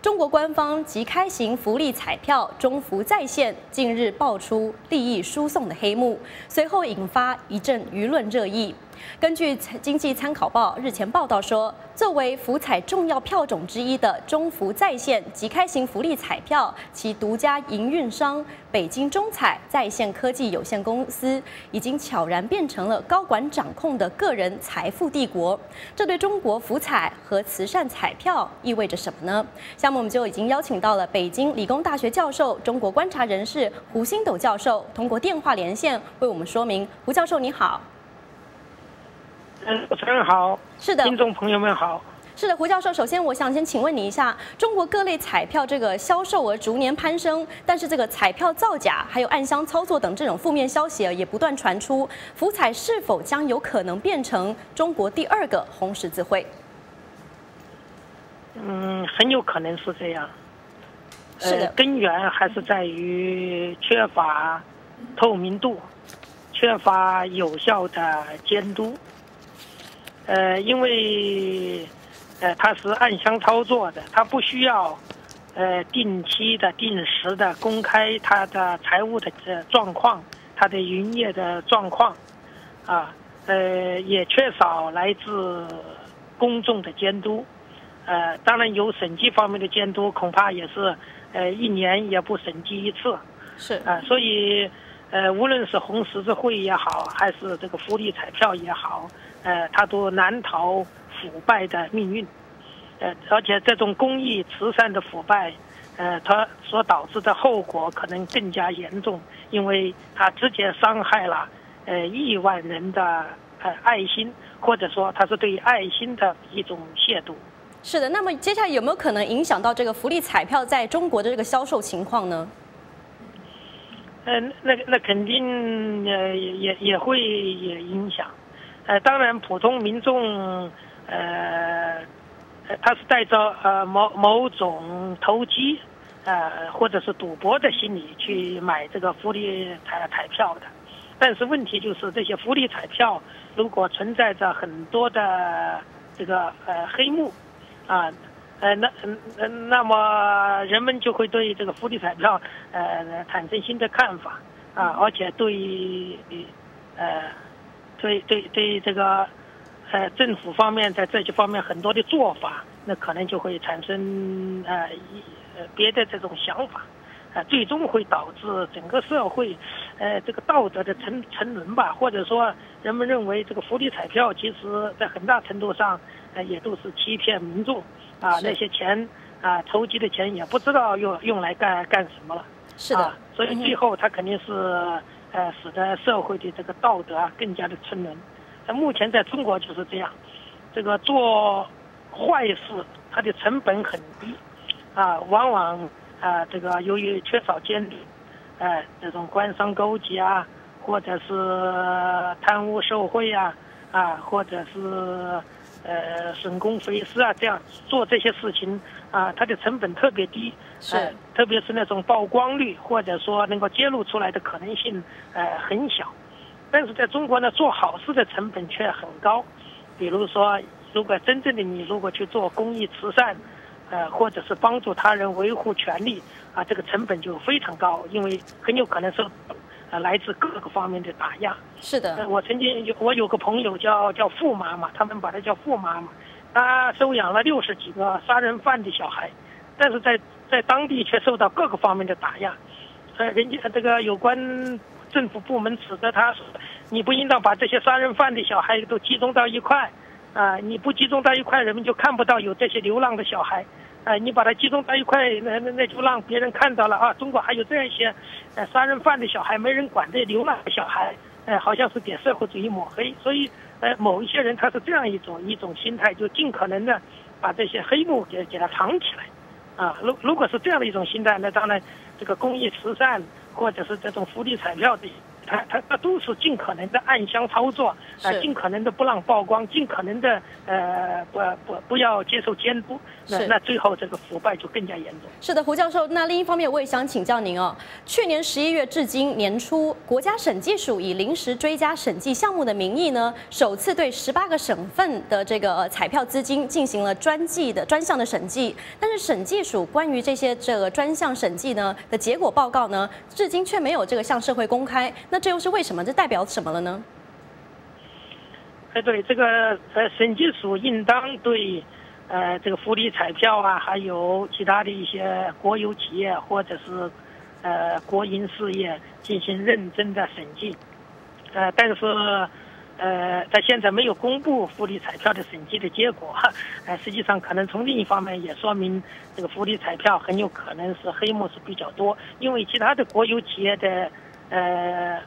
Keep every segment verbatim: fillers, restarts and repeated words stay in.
中国官方即开行福利彩票中福在线近日爆出利益输送的黑幕，随后引发一阵舆论热议。 根据《经济参考报》日前报道说，作为福彩重要票种之一的中福在线即开型福利彩票，其独家营运商北京中彩在线科技有限公司已经悄然变成了高管掌控的个人财富帝国。这对中国福彩和慈善彩票意味着什么呢？下面我们就已经邀请到了北京理工大学教授、中国观察人士胡星斗教授，通过电话连线为我们说明。胡教授，你好。 嗯，主持人好，是的，听众朋友们好，是的，胡教授，首先我想先请问你一下，中国各类彩票这个销售额逐年攀升，但是这个彩票造假、还有暗箱操作等这种负面消息也不断传出，福彩是否将有可能变成中国第二个红十字会？嗯，很有可能是这样。是的、呃，根源还是在于缺乏透明度，缺乏有效的监督。 呃，因为，呃，它是暗箱操作的，它不需要，呃，定期的、定时的公开它的财务的状况，它的营业的状况，啊，呃，也缺少来自公众的监督，呃，当然有审计方面的监督，恐怕也是，呃，一年也不审计一次，是啊，所以。 呃，无论是红十字会也好，还是这个福利彩票也好，呃，它都难逃腐败的命运。呃，而且这种公益慈善的腐败，呃，它所导致的后果可能更加严重，因为它直接伤害了呃亿万人的呃爱心，或者说它是对爱心的一种亵渎。是的，那么接下来有没有可能影响到这个福利彩票在中国的这个销售情况呢？ 呃，那那肯定呃也也会也影响，呃，当然普通民众呃，他是带着呃某某种投机呃或者是赌博的心理去买这个福利彩彩票的，但是问题就是这些福利彩票如果存在着很多的这个呃黑幕，啊。 呃，那呃，那么人们就会对这个福利彩票呃产生新的看法啊，而且对呃对对对这个呃政府方面在这些方面很多的做法，那可能就会产生呃别的这种想法啊，最终会导致整个社会呃这个道德的沉沉沦吧，或者说人们认为这个福利彩票其实在很大程度上呃也都是欺骗民众。 啊，那些钱啊，筹集的钱也不知道用用来干干什么了。是的、啊，所以最后他肯定是呃，使得社会的这个道德啊更加的沉沦。那目前在中国就是这样，这个做坏事它的成本很低，啊，往往啊这个由于缺少监理，呃，这种官商勾结啊，或者是贪污受贿啊，啊，或者是。 呃，损公肥私啊，这样做这些事情啊，它的成本特别低，是、呃，特别是那种曝光率或者说能够揭露出来的可能性呃很小，但是在中国呢，做好事的成本却很高，比如说，如果真正的你如果去做公益慈善，呃，或者是帮助他人维护权利啊，这个成本就非常高，因为很有可能是。 啊，来自各个方面的打压。是的，呃、我曾经有我有个朋友叫叫傅妈妈，他们把她叫傅妈妈，她收养了六十几个杀人犯的小孩，但是在在当地却受到各个方面的打压。呃，人家这个有关政府部门指责她说，你不应当把这些杀人犯的小孩都集中到一块，啊、呃，你不集中到一块，人们就看不到有这些流浪的小孩。 呃，你把它集中到一块，那那那就让别人看到了啊！中国还有这样一些，呃，杀人犯的小孩没人管的流浪的小孩，呃，好像是给社会主义抹黑。所以，呃，某一些人他是这样一种一种心态，就尽可能的把这些黑幕给给它藏起来，啊，如如果是这样的一种心态，那当然这个公益慈善或者是这种福利彩票的它它它都是尽可能的暗箱操作，啊，尽可能的不让曝光，尽可能的呃不不不要接受监督，那那最后这个腐败就更加严重。是的，胡教授。那另一方面，我也想请教您哦，去年十一月至今年初，国家审计署以临时追加审计项目的名义呢，首次对十八个省份的这个彩票资金进行了专计的专项的审计，但是审计署关于这些这个专项审计呢的结果报告呢，至今却没有这个向社会公开。 那这又是为什么？这代表什么了呢？哎，对，这个呃，审计署应当对呃这个福利彩票啊，还有其他的一些国有企业或者是呃国营事业进行认真的审计，呃，但是呃，他现在没有公布福利彩票的审计的结果，呃，实际上可能从另一方面也说明这个福利彩票很有可能是黑幕是比较多，因为其他的国有企业的。 呃，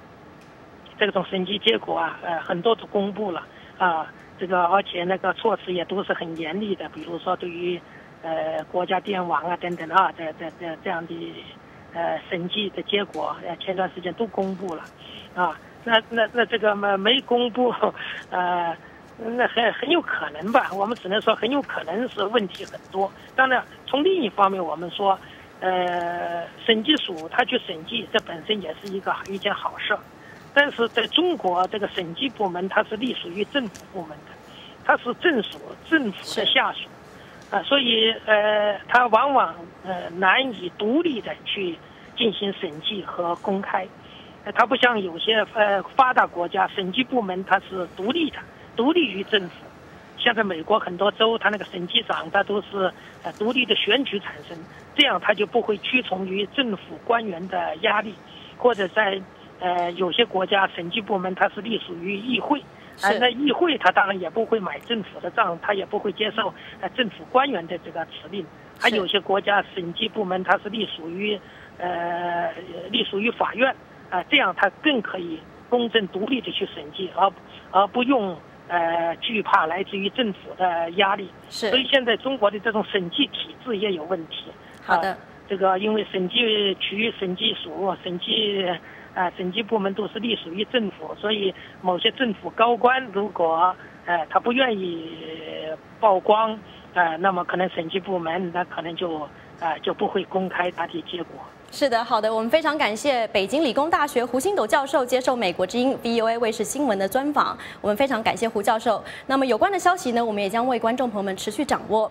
这种审计结果啊，呃，很多都公布了啊，这个而且那个措施也都是很严厉的，比如说对于呃国家电网啊等等啊，这这这这样的呃审计的结果，呃前段时间都公布了，啊，那那那这个没没公布，呃。 那很很有可能吧，我们只能说很有可能是问题很多。当然，从另一方面，我们说，呃，审计署他去审计，这本身也是一个一件好事。但是在中国，这个审计部门它是隶属于政府部门的，它是政署政府的下属，啊、呃，所以呃，它往往呃难以独立的去进行审计和公开。呃，它不像有些呃发达国家，审计部门它是独立的。 独立于政府，像在美国很多州，他那个审计长他都是呃独立的选举产生，这样他就不会屈从于政府官员的压力，或者在呃有些国家审计部门它是隶属于议会，啊，那议会他当然也不会买政府的账，他也不会接受呃政府官员的这个指令。还有些国家审计部门它是隶属于呃隶属于法院，啊，这样他更可以公正独立的去审计，而而不用。 呃，惧怕来自于政府的压力，是，所以现在中国的这种审计体制也有问题。好的、呃，这个因为审计局、审计署、审计啊、呃、审计部门都是隶属于政府，所以某些政府高官如果呃他不愿意曝光，呃，那么可能审计部门那可能就啊、呃、就不会公开他的结果。 是的，好的，我们非常感谢北京理工大学胡星斗教授接受美国之音 V O A 卫视新闻的专访，我们非常感谢胡教授。那么有关的消息呢，我们也将为观众朋友们持续掌握。